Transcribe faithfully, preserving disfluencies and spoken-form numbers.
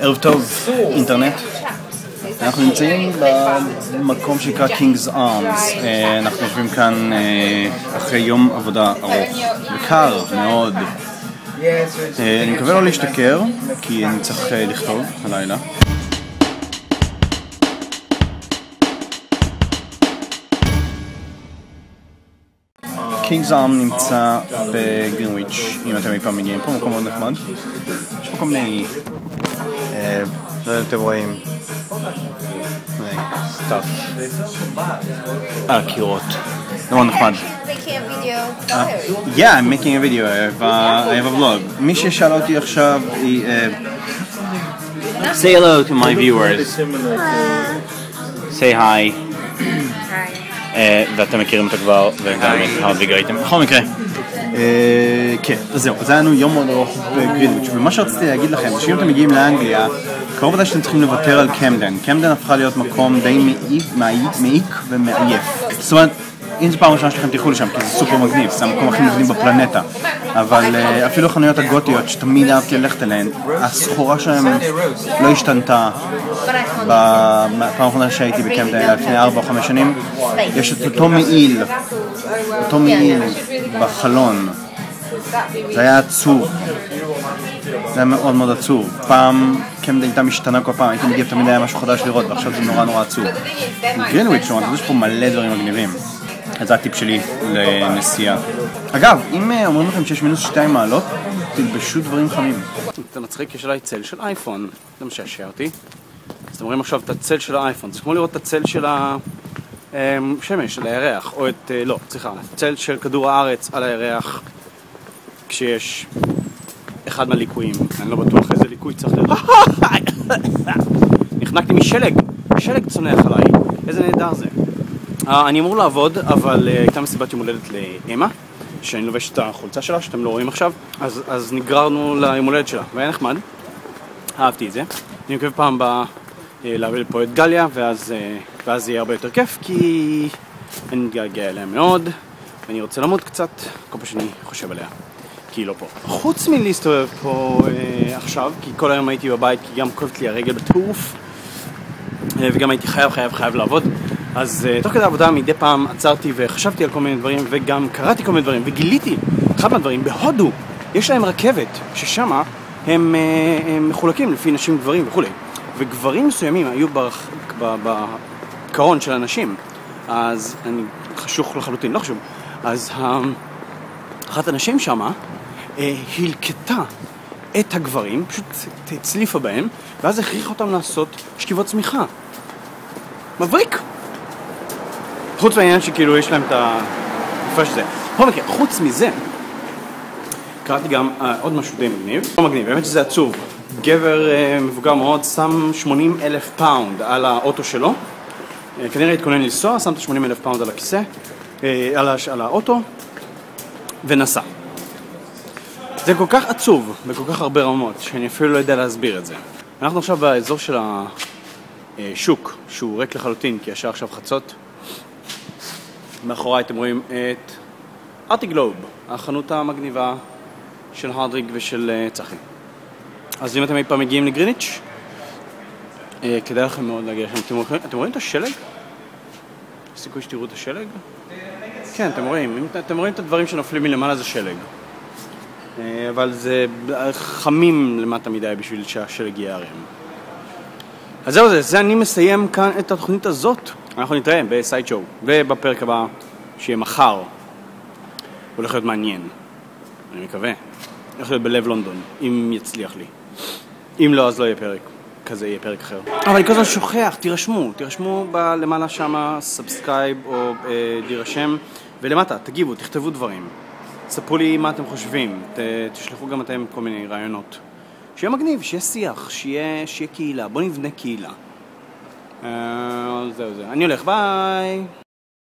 ערב טוב, אינטרנט. אנחנו נמצאים במקום שנקרא King's Arms. אנחנו יושבים כאן אחרי יום עבודה ארוך וקר מאוד. אני מקווה לא להשתכר, כי אני צריך לכתוב הלילה. King's Arms נמצא בגרינוויץ', אם אתם אי פעם מגיעים פה, מקום מאוד נחמד. יש פה כל מיני... לא יודעים אתם רואים. סטאפ. על הקירות. זה מאוד נחמד. Yeah, I'm making a video. I have a vlog. מי ששאלה אותי עכשיו היא... Say hello to my viewers. Say hi. ואתם מכירים אותה כבר, וגם את Hardrick ראיתם. בכל מקרה. כן, אז זהו, זה היה לנו יום מאוד ארוך בגרינוויץ', ומה שרציתי להגיד לכם, שאם אתם מגיעים לאנגליה, קרוב לוודאי שאתם צריכים לוותר על קמדן. קמדן הפכה להיות מקום די מעיק ומעייף. זאת אומרת, אם זו פעם ראשונה שלכם תלכו לשם, כי זה סופר מגניב, זה המקום הכי מגניב בפלנטה. אבל אפילו החנויות הגותיות שתמיד אהבתי ללכת אליהן, הסחורה שלהם לא השתנתה בפעם האחרונה שהייתי בקמפדן לפני ארבע או חמש שנים. יש את אותו מעיל, אותו מעיל בחלון. זה היה עצוב. זה היה מאוד מאוד עצוב. פעם קמפדן הייתה משתנה כל פעם, הייתי מגיע תמיד היה משהו חדש לראות, ועכשיו זה נורא נורא עצוב. גרינוויץ' יש פה מלא דברים מגניבים. אז זה הטיפ שלי לנסיעה. אגב, אם אומרים לכם שיש מינוס שתיים מעלות, תלבשו דברים חמים. אתה מצחיק, יש עליי צל של אייפון. זה משעשע אותי. אז אתם רואים עכשיו את הצל של האייפון. זה כמו לראות את הצל של השמש, של הירח, או את... לא, סליחה, צל של כדור הארץ על הירח, כשיש אחד מהליקויים. אני לא בטוח איזה ליקוי צריך לראות. נחנקתי משלג. שלג צונח עליי. איזה נהדר זה. אני אמור לעבוד, אבל הייתה מסיבת יום הולדת לאמה, שאני לובש את החולצה שלה, שאתם לא רואים עכשיו, אז, אז נגררנו ליום הולדת שלה, והיה נחמד, אהבתי את זה. אני מקווה פעם באה להביא לפה את גליה, ואז, ואז יהיה הרבה יותר כיף, כי אני מתגעגע אליה מאוד, ואני רוצה לעמוד קצת, כל פעם שאני חושב עליה, כי היא לא פה. חוץ מלהסתובב פה אה, עכשיו, כי כל היום הייתי בבית, כי גם כואבת לי הרגל בטירוף, אה, וגם הייתי חייב, חייב, חייב לעבוד. אז תוך כדי העבודה מדי פעם עצרתי וחשבתי על כל מיני דברים וגם קראתי כל מיני דברים וגיליתי אחד מהדברים בהודו יש להם רכבת ששמה הם מחולקים לפי נשים גברים וכולי וגברים מסוימים היו בקרון של הנשים אז אני חשוך לחלוטין, לא חשוב אז אחת הנשים שמה הלקטה את הגברים, פשוט הצליפה בהם ואז הכריחה אותם לעשות שכיבות צמיחה מבריק! חוץ מהעניין שכאילו יש להם את התקופה של זה. בכל מקרה, חוץ מזה, קראתי גם עוד משהו די מגניב. לא מגניב, באמת שזה עצוב. גבר מבוגר מאוד שם שמונים אלף פאונד על האוטו שלו. כנראה התכונן לנסוע, שם את שמונים אלף פאונד על הכיסא, על האוטו, ונסע. זה כל כך עצוב, בכל כך הרבה רמות, שאני אפילו לא יודע להסביר את זה. אנחנו עכשיו באזור של השוק, שהוא ריק לחלוטין, כי השעה עכשיו חצות. מאחוריי אתם רואים את Artiglobe, החנות המגניבה של Hardrick ושל צחי. אז אם אתם אי פעם מגיעים לגריניץ', כדאי לכם מאוד להגיע שם. אתם רואים את השלג? יש סיכוי שתראו את השלג? כן, אתם רואים. אתם רואים את הדברים שנופלים מלמעלה זה שלג. אבל זה חמים למטה מדי בשביל שהשלג ייערם. אז זהו זה, זה אני מסיים כאן את התוכנית הזאת. אנחנו נתראה בסייד שואו, ובפרק הבא שיהיה מחר. הולך להיות מעניין, אני מקווה. הולך להיות בלב לונדון, אם יצליח לי. אם לא, אז לא יהיה פרק. כזה יהיה פרק אחר. אבל אני כל הזמן שוכח, תירשמו. תירשמו למעלה שמה, סאבסקרייב או להירשם. ולמטה, תגיבו, תכתבו דברים. ספרו לי מה אתם חושבים. תשלחו גם אתם כל מיני רעיונות. שיהיה מגניב, שיהיה שיח, שיהיה קהילה. בואו נבנה קהילה. אז זהו זה. אני הולך, ביי!